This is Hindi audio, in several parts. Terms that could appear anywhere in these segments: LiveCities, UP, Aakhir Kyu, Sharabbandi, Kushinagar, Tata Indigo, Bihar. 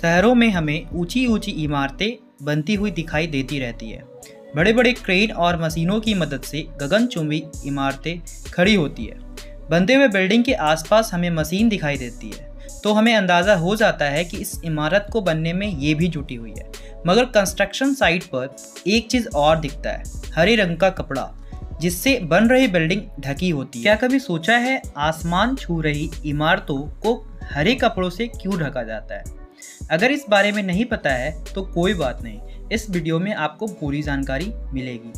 शहरों में हमें ऊंची ऊंची इमारतें बनती हुई दिखाई देती रहती है। बड़े बड़े क्रेन और मशीनों की मदद से गगनचुंबी इमारतें खड़ी होती है। बनते हुए बिल्डिंग के आसपास हमें मशीन दिखाई देती है, तो हमें अंदाज़ा हो जाता है कि इस इमारत को बनने में ये भी जुटी हुई है। मगर कंस्ट्रक्शन साइट पर एक चीज़ और दिखता है, हरे रंग का कपड़ा जिससे बन रही बिल्डिंग ढकी होती है। क्या कभी सोचा है आसमान छू रही इमारतों को हरे कपड़ों से क्यों ढका जाता है? अगर इस बारे में नहीं पता है तो कोई बात नहीं, इस वीडियो में आपको पूरी जानकारी मिलेगी।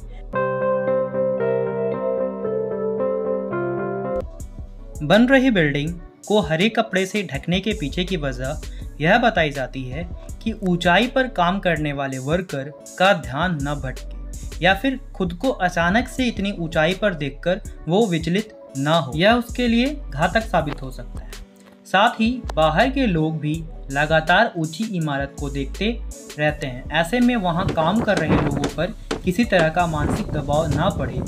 बन रही बिल्डिंग को हरे कपड़े से ढकने के पीछे की वजह यह बताई जाती है कि ऊंचाई पर काम करने वाले वर्कर का ध्यान न भटके या फिर खुद को अचानक से इतनी ऊंचाई पर देखकर वो विचलित ना हो। यह उसके लिए घातक साबित हो सकता है। साथ ही बाहर के लोग भी लगातार ऊंची इमारत को देखते रहते हैं, ऐसे में वहां काम कर रहे लोगों पर किसी तरह का मानसिक दबाव ना पड़े,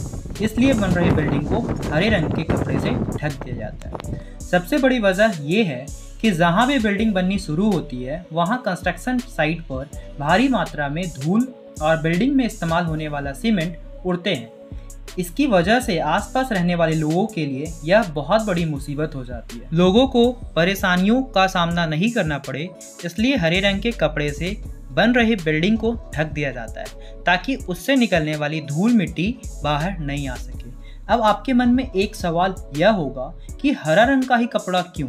इसलिए बन रही बिल्डिंग को हरे रंग के कपड़े से ढक दिया जाता है। सबसे बड़ी वजह यह है कि जहां भी बिल्डिंग बननी शुरू होती है वहां कंस्ट्रक्शन साइट पर भारी मात्रा में धूल और बिल्डिंग में इस्तेमाल होने वाला सीमेंट उड़ते हैं। इसकी वजह से आसपास रहने वाले लोगों के लिए यह बहुत बड़ी मुसीबत हो जाती है। लोगों को परेशानियों का सामना नहीं करना पड़े, इसलिए हरे रंग के कपड़े से बन रही बिल्डिंग को ढक दिया जाता है ताकि उससे निकलने वाली धूल मिट्टी बाहर नहीं आ सके। अब आपके मन में एक सवाल यह होगा कि हरा रंग का ही कपड़ा क्यों?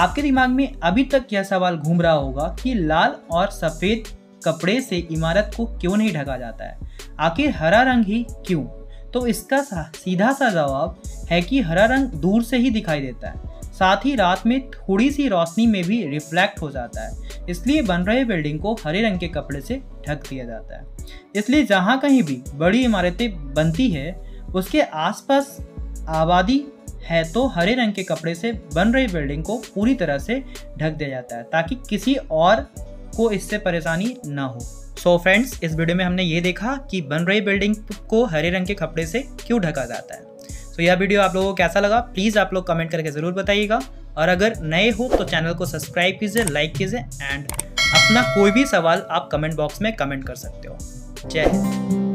आपके दिमाग में अभी तक यह सवाल घूम रहा होगा कि लाल और सफ़ेद कपड़े से इमारत को क्यों नहीं ढका जाता है, आखिर हरा रंग ही क्यों? तो इसका सीधा सा जवाब है कि हरा रंग दूर से ही दिखाई देता है, साथ ही रात में थोड़ी सी रोशनी में भी रिफ्लेक्ट हो जाता है, इसलिए बन रहे बिल्डिंग को हरे रंग के कपड़े से ढक दिया जाता है। इसलिए जहाँ कहीं भी बड़ी इमारतें बनती है उसके आसपास आबादी है तो हरे रंग के कपड़े से बन रही बिल्डिंग को पूरी तरह से ढक दिया जाता है ताकि किसी और को इससे परेशानी ना हो। सो फ्रेंड्स, इस वीडियो में हमने ये देखा कि बन रही बिल्डिंग को हरे रंग के कपड़े से क्यों ढका जाता है। तो यह वीडियो आप लोगों को कैसा लगा प्लीज़ आप लोग कमेंट करके ज़रूर बताइएगा, और अगर नए हो तो चैनल को सब्सक्राइब कीजिए, लाइक कीजिए एंड अपना कोई भी सवाल आप कमेंट बॉक्स में कमेंट कर सकते हो। जय हिंद।